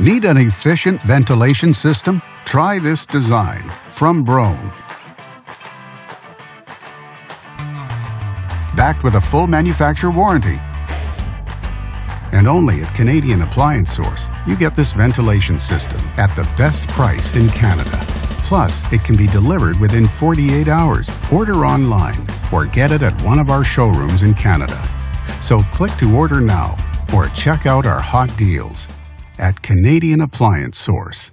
Need an efficient ventilation system? Try this design from Broan. Backed with a full manufacturer warranty, and only at Canadian Appliance Source, you get this ventilation system at the best price in Canada. Plus, it can be delivered within 48 hours. Order online or get it at one of our showrooms in Canada. So click to order now or check out our hot deals at Canadian Appliance Source.